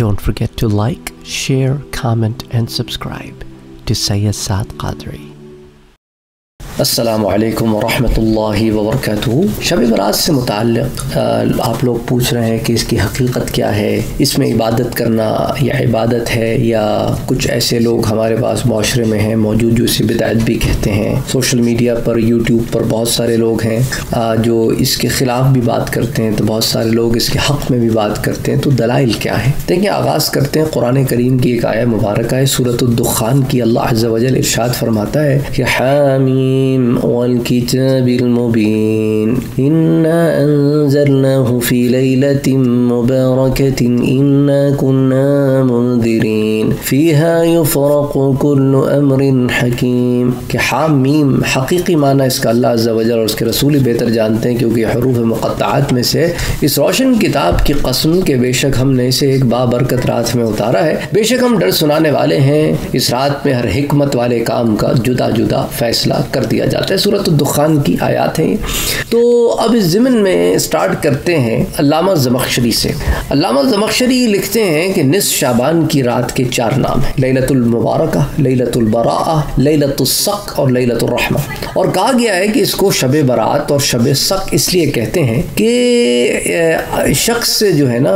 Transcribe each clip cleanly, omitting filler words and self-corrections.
Don't forget to like, share, comment and subscribe to Syed Saad Qadri. अस्सलामुअलैकुम वरहमतुल्लाहि वबरकातुहू। शब-ए-बरात से मुताल्लिक़ आप लोग पूछ रहे हैं कि इसकी हकीकत क्या है, इसमें इबादत करना या इबादत है या कुछ ऐसे लोग हमारे पास माशरे में हैं मौजूद जो इसे बिदअत भी कहते हैं। सोशल मीडिया पर, यूट्यूब पर बहुत सारे लोग हैं जो इसके ख़िलाफ़ भी बात करते हैं, तो बहुत सारे लोग इसके हक़ में भी बात करते हैं। तो दलाइल क्या है, देखिए आगाज़ करते हैं कुरान करीम की एक आया मुबारक है सूरत अद-दुखान की। अल्लाह अज़्ज़ा व जल इरशाद फरमाता है कि हामीम والكتاب المبين إنا أنزلناه في ليلة مباركة إنا كنا منذرين فيها يفرق كل أمر حكيم कि हामीम हकीकी माना इसका अल्लाह अज़्ज़ा व जल और उसके रसूल बेहतर जानते हैं, क्योंकि हरूफ मुक़त्तआत में से इस रोशन किताब की कसम के बेशक हमने इसे एक बाबरकत रात में उतारा है, बेशक हम डर सुनाने वाले हैं। इस रात में हर हिकमत वाले काम का जुदा जुदा फैसला कर दिया जाता है। सूरत अद-दुखान की आयत हैं। तो अब इस ज़िमन में स्टार्ट करते हैं अल्लामा ज़मखशरी से। अल्लामा ज़मखशरी लिखते हैं कि निस्फ़ शाबान की रात के चार नाम हैं, लैलतुल मुबारकह, लैलतुल बराअह, लैलतुल सक़ और लैलतुर रहमा। और कहा गया है कि इसको शब बरात और शब सक़ इसलिए कहते हैं कि शख्स जो है ना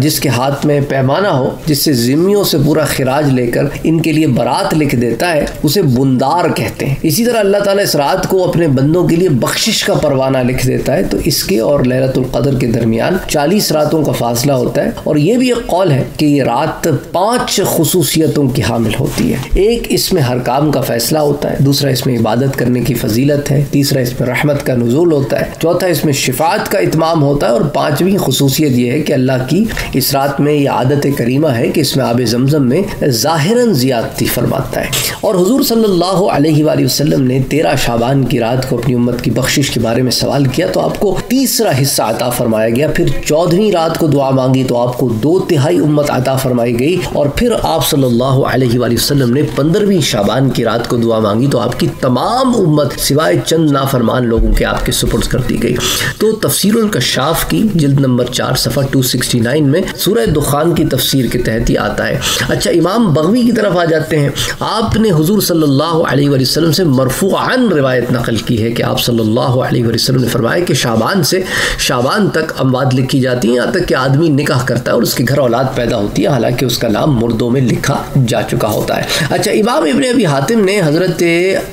जिसके हाथ में पैमाना हो, जिससे ज़िम्मियों से पूरा खिराज लेकर इनके लिए बरात लिख देता है, उसे बुंदार कहते हैं। इसी तरह अल्लाह ताला इस रात को अपने बंदों के लिए बख्शिश का परवाना लिख देता है। तो इसके और लैलतुल क़द्र के दरमियान 40 रातों का फासला होता है। और ये भी एक कौल है कि ये रात 5 खुसूसियतों की हामिल होती है। एक, इसमें हर काम का फैसला होता है। दूसरा, इसमें इबादत करने की फजीलत है। तीसरा, इसमें रहमत का नुज़ूल होता है। चौथा, इसमें शिफात का इत्माम होता है। और पाँचवीं खुसूसियत ये है कि अल्लाह की इस रात में ये आदत करीमा है कि इसमें आब जमजम में ज़ाहिरन ज़ियादती फरमाता है। और हुज़ूर सल्लल्लाहु अलैहि वसल्लम ने 13 शाबान की रात को अपनी उम्मत की बख्शिश के बारे में सवाल किया तो आपको तीसरा हिस्सा अता फरमाया गया। फिर 14वीं रात को दुआ मांगी तो आपको 2/3 उम्मत अता फरमाई गई। और फिर आप सल्लल्लाहु अलैहि वसल्लम ने 15वीं शाबान की रात को दुआ मांगी तो आपकी तमाम उम्मत सिवाय चंद नाफरमान लोगों के आपके सुपुर्द कर दी गई। तो तफसीरुल कशाफ की जिल्द नंबर 4 सफ़ा 269 में सूरह दुखान की तफसीर के तहत ही आता है। अच्छा, इमाम बग़वी की तरफ आ जाते हैं। आपने हुज़ूर सल्लल्लाहु अलैहि वसल्लम से मरफूअन रिवायत नकल की है कि आप सल्लल्लाहु अलैहि वसल्लम ने फरमाया कि शाबान से शाबान तक अमवात लिखी जाती हैं, यहाँ तक कि आदमी निकाह करता है और उसके घर औलाद पैदा होती है, हालांकि उसका नाम मुर्दों में लिखा जा चुका होता है। अच्छा, इमाम इब्न अबी हातिम ने हज़रत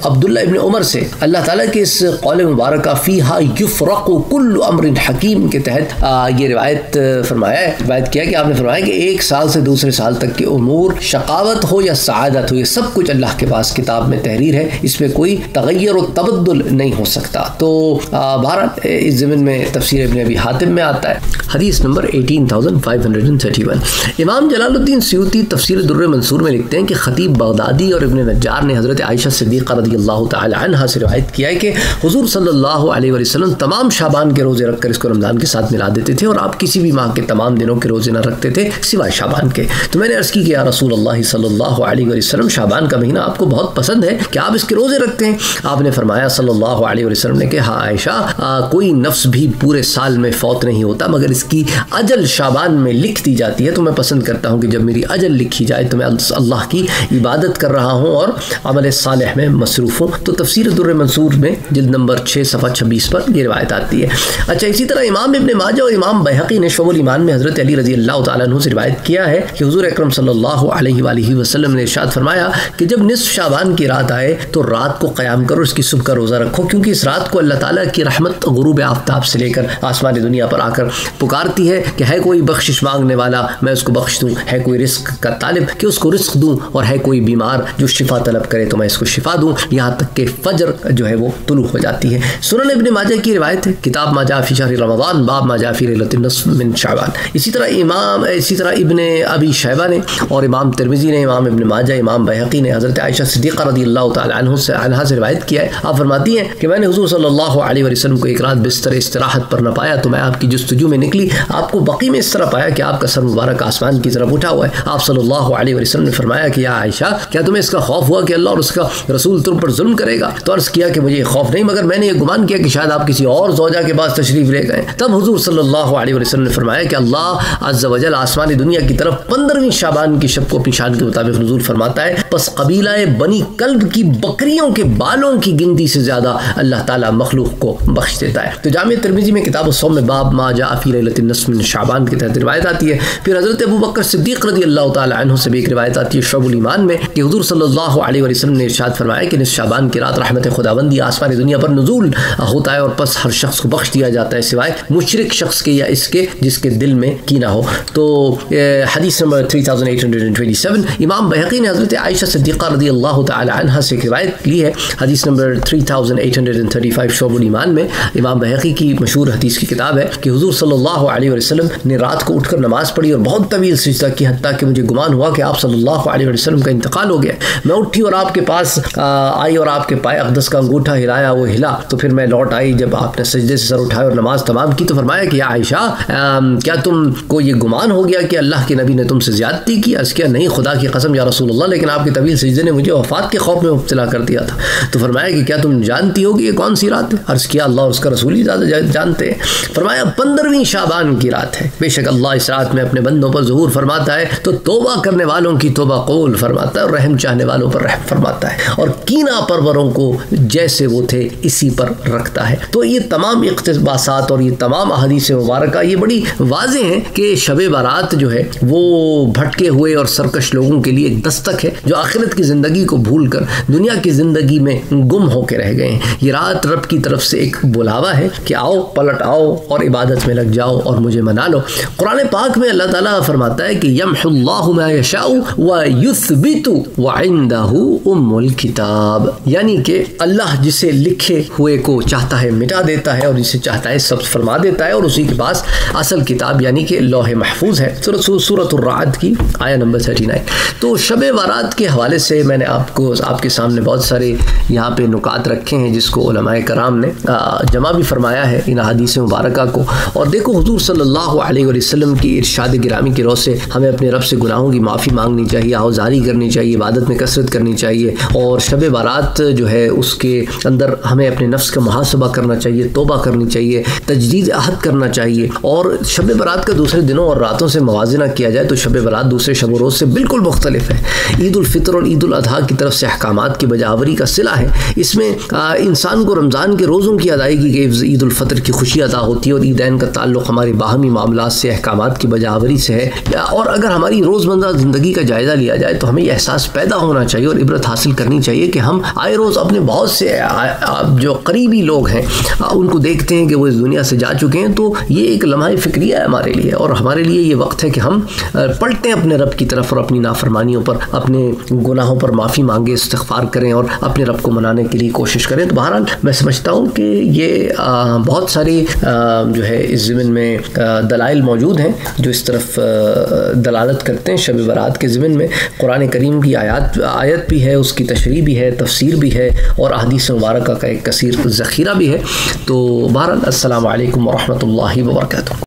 अब्दुल्ला इब्न उमर से अल्लाह ताला के इस कौल मुबारक फ़ीहा युफ़रक़ु कुल्लु अम्रिन हकीम के तहत ये रिवायत फरमाया है, रिवायत किया कि आपने फरमाया कि एक साल से दूसरे साल तक के उमूर, शक़ावत हो या सआदत हो, ये सब कुछ अल्लाह के पास किताब में तहरीर है, इसमें कोई तग़य्युर और तबद्दुल नहीं हो सकता। तो भारत इस ज़मीन में तफ़सीर इब्न अबी हातिम में आता है, हदीस नंबर 18531। इमाम जलालुद्दीन सियूती तफ़सीर दुर्र मंसूर में लिखते हैं कि ख़तीब बग़दादी और इब्न नज्जार ने हज़रत आयशा सिद्दीक़ा रज़ियल्लाहु तआला अन्हा से रिवायत किया है कि हुज़ूर सल्लल्लाहु अलैहि वसल्लम तमाम शाबान के रोज़े रखकर इसको रमज़ान के साथ मिला देते थे और आप किसी भी माह के तमाम दिनों के रोज़े न रखते थे सिवाय शाबान के। तो मैंने अर्ज़ की कि या रसूलल्लाह सल्लल्लाहु अलैहि वसल्लम, शाबान का महीना आपको बहुत पसंद है, क्या आप इसके रोज़े रखते हैं? आपने फरमाया सल्लल्लाहु अलैहि वसल्लम ने कि हाँ आयशा, कोई नफ्स भी पूरे साल में फौत नहीं होता मगर इसकी अजल शाबान में लिख दी जाती है, तो मैं पसंद करता हूँ कि जब मेरी अजल लिखी जाए तो मैं अल्लाह की इबादत कर रहा हूँ और अमल सालेह में मसरूफ़ हूँ। तो तफसीर दुर्र मंसूर में जिल्द नंबर 6 सफ़ा 26 पर यह रिवायत आती है। अच्छा, इसी तरह इमाम इब्न माजा और इमाम बैहक़ी ने शुअबुल ईमान में हज़रत अली रज़ी अल्लाह तआला अन्हु से रिवायत किया है कि हुज़ूर अकरम सल्लल्लाहु अलैहि वसल्लम ने इरशाद फरमाया कि जब निस्फ़ शाबान की रात आए तो रात को क़याम करो, इसकी सुबह का रोज़ा रखो, क्योंकि इस रात को अल्लाह ताला की रहमत गुरूब आफ्ताब से लेकर आसमान दुनिया पर आकर पुकारती है कि है कोई बख्शिश मांगने वाला मैं उसको बख्श दूँ, है कोई रिस्क का तालिब कि उसको रिस्क दूँ, और है कोई बीमार जो शिफा तलब करे तो मैं इसको शिफा दूँ, यहाँ तक कि फजर जो है वो तुलू हो जाती है। सुनन इब्न माजा की रिवायत है, किताब मा जाअ फी शहर रमज़ान, बाब मा जाअ फी लैलतिन निस्फ मिन शाबान। इसी तरह इब्न अबी शैबा ने और इमाम तिरमिज़ी ने, इमाम इब्न माजा, इमाम बैहक़ी ने हज़रत आयशा सिद्दीक़ा रज़ियल्लाहु तआला अन्हा से रिवायत किया है। आप फरमाती हैं कि मैंने हुज़ूर सल्लल्लाहु अलैहि वसल्लम को एक रात बिस्तर इस्तराहत पर न पाया तो मैं आपकी जुस्तजू में निकली, आपको बकी में इस तरह पाया कि आपका सर मुबारक आसमान की तरफ उठा हुआ है। आप सल्लल्लाहु अलैहि वसल्लम ने फरमाया कि या आयशा, क्या तुम्हें इसका खौफ हुआ कि अल्लाह और उसका रसूल तुम पर जुल्म करेगा? तो अर्ज किया कि मुझे खौफ नहीं, मगर मैंने ये गुमान किया कि शायद आप किसी और ज़ौजा के पास तशरीफ़ ले गए। तब हुजूर सल्लल्लाहु अलैहि वसल्लम ने फरमाया कि अल्लाह अज़्ज़ा वजल आसमानी दुनिया की तरफ 15वीं शाबान की शब को अपनी शान के मुताबिक नुज़ूल फरमाता है। बस कबीला बनी कल्ब की बकरियों के बालों की गिनती से ज़्यादा अल्लाह ताला मखलूक को बख्श देता है। तो जामे तिरमिज़ी में किताब सौम में बाब मा जा फी लैलतिन निस्फ मिन शाबान के तहत रिवायत आती है। फिर हज़रत अबू बकर सिद्दीक़ रज़ी अल्लाह ताला अन्हु से भी एक रिवायत आती है शुअबुल ईमान में कि हुज़ूर सल्लल्लाहु अलैहि वसल्लम ने इरशाद फरमाया कि निस्फ शाबान की रात रहमत खुदावंदी आसमान दुनिया पर नुज़ूल होता है और बस हर शख्स को बख्श दिया जाता है सिवाय मुशरिक शख्स के या इसके जिसके दिल में कीना हो। तो हदीस नंबर 3827 इमाम बहक़ी ने हज़रत आयशा सिद्दीक़ा रज़ी अल्लाह ताला अन्हा से रिवायत ली है। हदीस नंबर 3835 शोबुल ईमान में इमाम बहक़ी की मशहूर हदीस की किताब है कि हुज़ूर सल्लल्लाहु अलैहि वसल्लम ने रात को उठकर नमाज़ पढ़ी और बहुत तवील सिजदा की, हत्ता कि मुझे गुमान हुआ कि आप सल्लल्लाहु अलैहि वसल्लम का इंतकाल हो गया। मैं उठी और आपके पास आई और आपके पाए अक़दस का अंगूठा हिलाया, वो हिला तो फिर मैं लौट आई। जब आपने सजदे से सर उठाया और नमाज़ तमाम की तो फरमाया कि या आयशा, क्या तुमको ये गुमान हो गया कि अल्लाह के नबी ने तुमसे ज़्यादती की? अर्ज़ किया नहीं, खुदा की कसम या रसूल अल्लाह, लेकिन आपके तवील सजदे ने मुझे वफ़ात के खौफ में मुब्तला कर दिया था। तो फरमाया कि क्या तुम जानती हो कि ये कौन सी रात है? अर्ज़ किया अल्लाह और उसका रसूल ही ज़्यादा जानते हैं। फरमाया 15वीं शाबान की रात है, बेशक अल्लाह इस रात में अपने बंदों पर ज़ुहूर फरमाता है, तो तोबा करने वालों की तोबा कबूल फरमाता है और रहम चाहने वालों पर रहम फरमाता है और कीना परवरों को जैसे वो थे इसी पर रखता है। तो ये तमाम इक़्तिबासात और ये तमाम अहादीस मुबारक ये बड़ी वाज़ेह हैं कि शब बारात जो है वो भटके हुए और सरकश लोगों के लिए एक दस्तक है जो आखिरत की ज़िंदगी को भूल कर दुनिया की ज़िंदगी में गुम होकर रह गए हैं। ये रात रब की तरफ से एक बुलावा है कि आओ, पलट आओ और इबादत में लग जाओ और मुझे मना लो। कुरान पाक में अल्लाह ताला फरमाता है कि यमहुल्लाहु मा यशाउ व युस्बितु व इंदहु उम्मुल किताब, यानी कि अल्लाह जिसे लिखे हुए को चाहता है मिटा देता है और जिसे चाहता है सब फरमा देता है और उसी के पास असल किताब यानी कि लौह महफूज है। सूरत अर्राद की आया नंबर 39। तो शब बारात के हवाले से मैंने आपको आपके सामने बहुत सारे यहाँ पे नुकात रखे हैं जिसको उलमाए कराम ने जमा भी फरमाया है इन अहादीस मुबारका को। और देखो हुजूर सल्लल्लाहु अलैहि वसल्लम की इरशाद गिरामी की रोह से हमें अपने रब से गुनाहों की माफ़ी मांगनी चाहिए, आहुजारी करनी चाहिए, इबादत में कसरत करनी चाहिए और शब बारात जो है उसके अंदर हमें अपने नफ्स का मुहासबा करना चाहिए, तोबा करनी चाहिए, तजदीद अहद करना चाहिए। और शब बारात का दूसरे दिनों और रातों से मुवाजना किया जाए तो शब बारात दूसरे शब रोज़ से बिल्कुल मुख्तलिफ है। ईद उल-फ़ितर और ईद उल-अधा की तरफ से अहकामात की बजावरी का सिला है। इसमें इंसान को रमज़ान के रोज़ों की अदायगी के ईद उल-फ़ितर की खुशी अदा होती है और ईदैन का ताल्लुक़ हमारे बाहमी मामलात से, अहकामात की बजावरी से है। और अगर हमारी रोज़मर्रा ज़िंदगी का जायज़ा लिया जाए तो हमें यह एहसास पैदा होना चाहिए और इबरत हासिल करनी चाहिए कि हम आए रोज़ अपने बहुत से जो करीबी लोग हैं उनको देखते हैं कि वो इस दुनिया से जा चुके हैं। तो ये एक लम्हा फ़िक्रिया है हमारे लिए और हमारे लिए ये वक्त है कि हम पलटें अपने रब की तरफ और अपनी नाफरमानियों पर, अपने गुनाहों पर माफ़ी मांगें, इस्तिग़फ़ार करें और अपने रब को मनाने के लिए कोशिश करें। तो बहरहाल मैं समझता हूँ कि ये बहुत सारी जो है इस ज़मीन में दलाइल मौजूद हैं जो इस तरफ दलालत करते हैं शब बारात के ज़मीन में। कुरान करीम की आयत भी है, उसकी तशरीह भी है, तफसीर भी है और अहादीस मुबारका का एक कसीर ज़ख़ीरा भी है। तो बहरहाल अस्सलामु अलैकुम व रहमतुल्लाहि व बरकातुहू।